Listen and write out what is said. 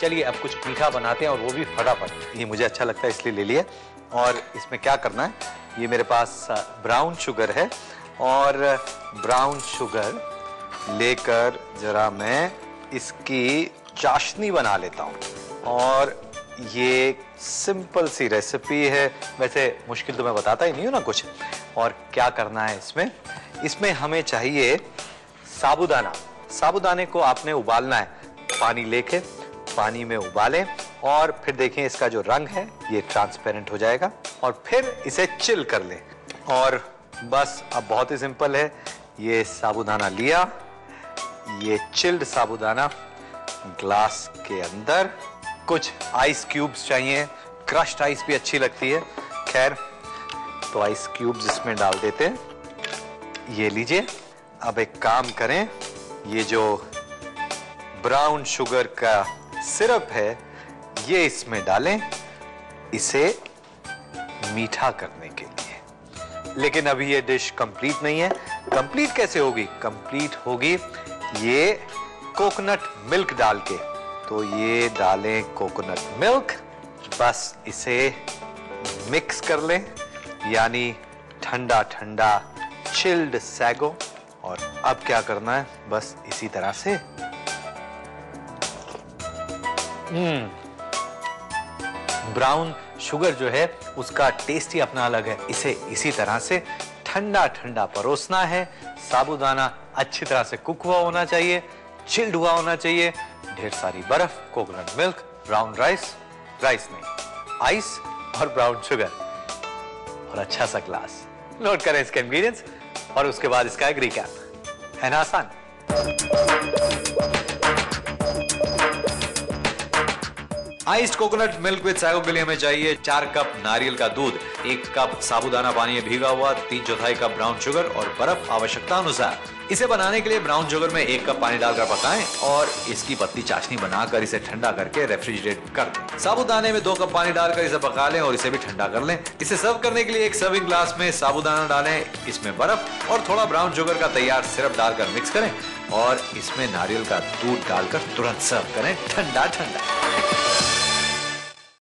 चलिए अब कुछ मीठा बनाते हैं और वो भी फटाफट। ये मुझे अच्छा लगता है इसलिए ले लिया। और इसमें क्या करना है, ये मेरे पास ब्राउन शुगर है और ब्राउन शुगर लेकर जरा मैं इसकी चाशनी बना लेता हूँ। और ये सिंपल सी रेसिपी है, वैसे मुश्किल तो मैं बताता ही नहीं हूँ ना कुछ। और क्या करना है इसमें, इसमें हमें चाहिए साबुदाना। साबुदाने को आपने उबालना है, पानी लेके पानी में उबालें और फिर देखें इसका जो रंग है ये ट्रांसपेरेंट हो जाएगा और फिर इसे चिल कर लें। और बस अब बहुत ही सिंपल है, ये साबुदाना लिया, ये चिल्ड साबुदाना ग्लास के अंदर। कुछ आइस क्यूब्स चाहिए, क्रश्ड आइस भी अच्छी लगती है। खैर तो आइस क्यूब्स इसमें डाल देते हैं। ये लीजिए, अब एक काम करें, ये जो ब्राउन शुगर का सिरप है ये इसमें डालें, इसे मीठा करने के लिए। लेकिन अभी ये डिश कंप्लीट नहीं है। कंप्लीट कैसे होगी? कंप्लीट होगी ये कोकोनट मिल्क डाल के। तो ये डालें कोकोनट मिल्क, बस इसे मिक्स कर लें, यानी ठंडा ठंडा चिल्ड सैगो। और अब क्या करना है, बस इसी तरह से। ब्राउन शुगर जो है उसका टेस्ट ही अपना अलग है। इसे इसी तरह से ठंडा ठंडा परोसना है। साबुदाना अच्छी तरह से कुक हुआ होना चाहिए, चिल्ड हुआ होना चाहिए। ढेर सारी बर्फ, coconut milk, brown rice, rice नहीं आइस और ब्राउन शुगर और अच्छा सा ग्लास। नोट करें इसके इंग्रेडिएंट्स और उसके बाद इसका एक रिकैप है ना। आसान। Iced coconut milk with sago के लिए हमें चाहिए 4 कप नारियल का दूध, 1 कप साबुदाना पानी में भीगा हुआ, 3/4 कप ब्राउन शुगर और बर्फ आवश्यकता अनुसार। इसे बनाने के लिए ब्राउन शुगर में 1 कप पानी डालकर पकाएं और इसकी पतली चाशनी बनाकर इसे ठंडा करके रेफ्रिजरेट कर दें। साबुदाने में 2 कप पानी डालकर इसे पका लें और इसे भी ठंडा कर लें। इसे सर्व करने के लिए 1 सर्विंग ग्लास में साबुदाना डालें, इसमें बर्फ और थोड़ा ब्राउन शुगर का तैयार सिरप डालकर मिक्स करें और इसमें नारियल का दूध डालकर तुरंत सर्व करें ठंडा ठंडा।